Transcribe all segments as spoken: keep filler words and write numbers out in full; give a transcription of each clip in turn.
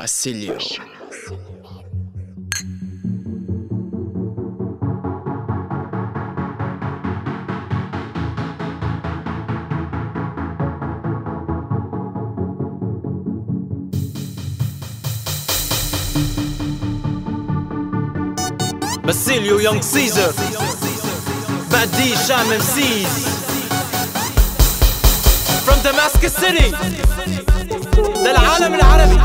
BaseliO. BaseliO Young Caesar, Badi Sham Mc's, from Damascus City, للعالم العربي,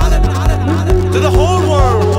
to the whole world.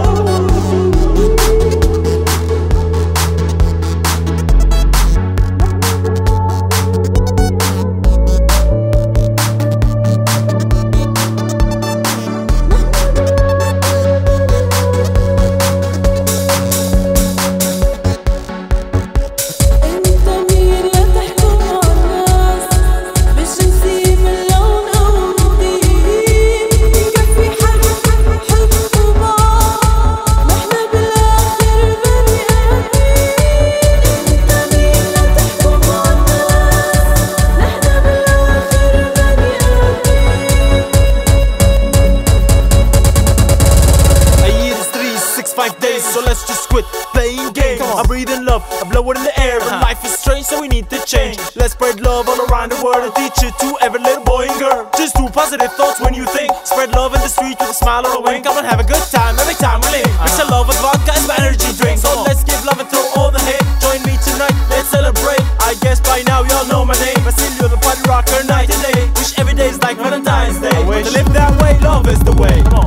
So let's just quit playing games. I'm breathing love, I blow it in the air. And life is strange, so we need to change. Let's spread love all around the world and teach it to every little boy and girl. Just two positive thoughts when you think. Spread love in the street with a smile or a wink. Come and have a good time every time we live. Mix your love with vodka and energy drinks. So let's give love and throw all the hate. Join me tonight, let's celebrate. I guess by now y'all know my name. BaseliO, the party rocker, night and day. Wish every day is like Valentine's Day. But to live that way, love is the way. Come on.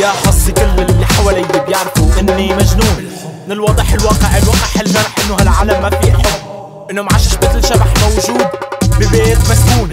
يا حظي كل اللي حوالي بيعرفوا اني مجنون. من الواضح الواقع الواقع الجرح انه هالعالم ما فيه حب، انه معشش مثل شبح موجود ببيت مسكون.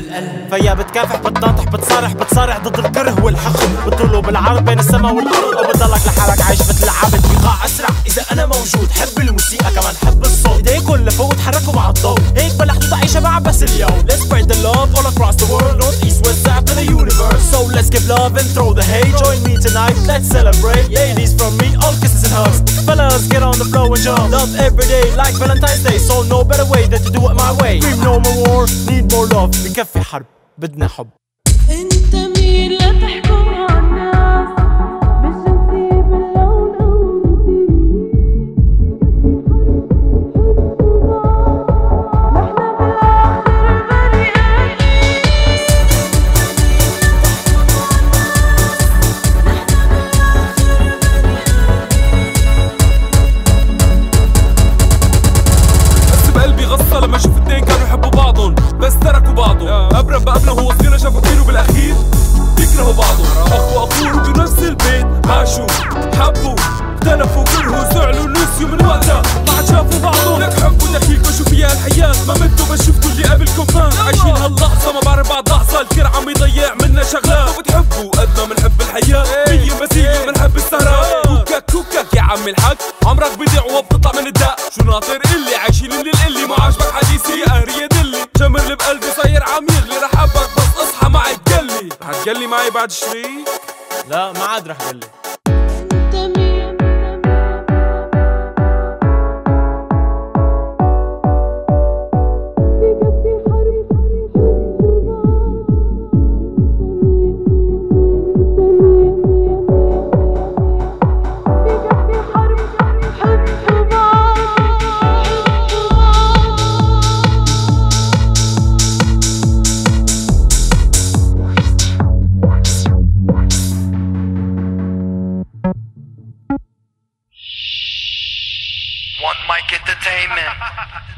فيا بتكافح بتناطح بتصارح بتصارح ضد الكره والحقد، بتطول بالعرض بين السما والارض، وبتضلك لحالك عايش مثل عبد بقاع اسرع. اذا انا موجود حب الموسيقى كمان حب الصوت، ايديكم لفوق اتحركوا مع الضوء، هيك بلا حدود عايشه مع باسليو. Let's spread the love all across the world, north east west south to the universe. So let's give love and throw the hate. Join me tonight, let's celebrate. Ladies from me, all kisses and hugs. Fellas, get on the floor and jump. Love every day like Valentine's Day, so no better way than to do it my way. Dream no more war, need more love. بكفي حرب بدنا حب. انت مين لا تحكم عن الناس بس نسيب اللون قلبي. نحن بالاخر بني ادمين. نحن بالاخر بني ادمين. بس بقلبي غصه لما اشوف اتنين كانوا يحبوا بعضهم بس تركوا بعضهم. ابرم بقبله هو صغير شافوا كتير وبالاخير بيكرهوا بعضهم. اخو واخوه بنفس البيت عاشوا حبوا اختلفوا كرهوا زعلوا نسيوا. من وقتها ما عاد شافوا بعضهم. لك حبوا لك فيكوا شو فيها الحياه ما متوا بس شفتوا اللي قبلكم فات. عايشين هاللحظه ما بعرف بعد لحظه الكل عم يضيع منا شغلات. ما بتحبوا قد ما بنحب الحياه هي بسيله بنحب السهرات. كوكك كوكك يا عم الحاج عمرك بيضيع وبتطلع من الدق. شو ناطر اللي عايشين اللي اللي ما عاجبك حديثي قهريه دلي. جمر اللي بقلبي صاير عم يغلي. رح حبك بس اصحى ما عاد قلي. رح تقلي معي بعد شوي؟ لا ما عاد رح قلي. One Mic Entertainment.